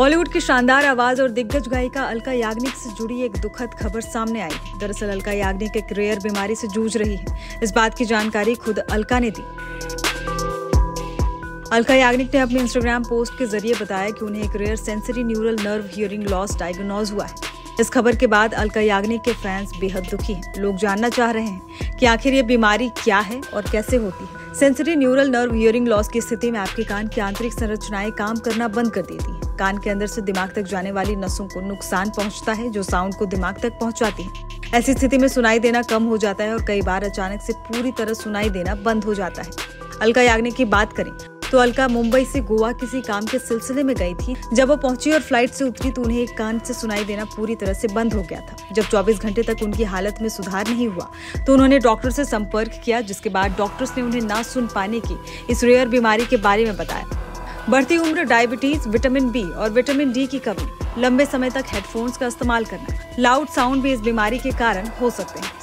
बॉलीवुड की शानदार आवाज और दिग्गज गायिका अलका याग्निक से जुड़ी एक दुखद खबर सामने आई। दरअसल अलका याग्निक एक रेयर बीमारी से जूझ रही है। इस बात की जानकारी खुद अलका ने दी। अलका याग्निक ने अपने इंस्टाग्राम पोस्ट के जरिए बताया कि उन्हें एक rare sensory neural nerve hearing loss diagnose हुआ है। इस खबर के बाद अलका याग्निक के फैंस बेहद दुखी हैं। लोग जानना चाह रहे हैं कि आखिर ये बीमारी क्या है और कैसे होती है। Sensory neural nerve hearing loss की स्थिति में आपके कान की आंतरिक संरचनाएं काम करना बंद कर देती हैं। कान के अंदर से दिमाग तक जाने वाली नसों को नुकसान पहुंचता है, जो साउंड को दिमाग तक पहुंचाती है। ऐसी स्थिति में सुनाई देना कम हो जाता है और कई बार अचानक से पूरी तरह सुनाई देना बंद हो जाता है। अलका याग्निक की बात करें तो अलका मुंबई से गोवा किसी काम के सिलसिले में गई थी। जब वो पहुंची और फ्लाइट से उतरी तो उन्हें एक कान से सुनाई देना पूरी तरह से बंद हो गया था। जब 24 घंटे तक उनकी हालत में सुधार नहीं हुआ तो उन्होंने डॉक्टर से संपर्क किया, जिसके बाद डॉक्टर्स ने उन्हें ना सुन पाने की इस रेयर बीमारी के बारे में बताया। बढ़ती उम्र, डायबिटीज, विटामिन बी और विटामिन डी की कमी, लंबे समय तक हेडफोन्स का इस्तेमाल करना, लाउड साउंड भी इस बीमारी के कारण हो सकते हैं।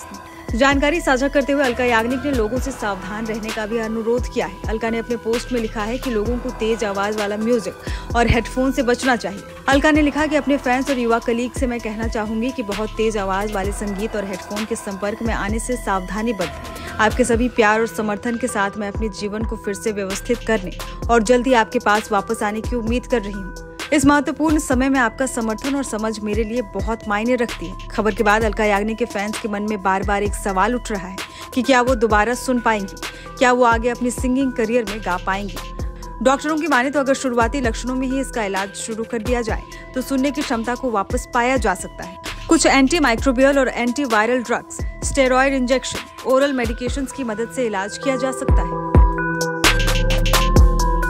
जानकारी साझा करते हुए अलका याग्निक ने लोगों से सावधान रहने का भी अनुरोध किया है। अलका ने अपने पोस्ट में लिखा है कि लोगों को तेज आवाज वाला म्यूजिक और हेडफोन से बचना चाहिए। अलका ने लिखा कि अपने फैंस और युवा कलीग से मैं कहना चाहूंगी कि बहुत तेज आवाज वाले संगीत और हेडफोन के संपर्क में आने से सावधानी बरतें। आपके सभी प्यार और समर्थन के साथ मैं अपने जीवन को फिर से व्यवस्थित करने और जल्द ही आपके पास वापस आने की उम्मीद कर रही हूँ। इस महत्वपूर्ण समय में आपका समर्थन और समझ मेरे लिए बहुत मायने रखती है। खबर के बाद अलका याग्निक के फैंस के मन में बार बार एक सवाल उठ रहा है कि क्या वो दोबारा सुन पाएंगी, क्या वो आगे अपनी सिंगिंग करियर में गा पाएंगी। डॉक्टरों की माने तो अगर शुरुआती लक्षणों में ही इसका इलाज शुरू कर दिया जाए तो सुनने की क्षमता को वापस पाया जा सकता है। कुछ एंटी माइक्रोबियल और anti viral drugs, steroid injection, oral medication की मदद से इलाज किया जा सकता है।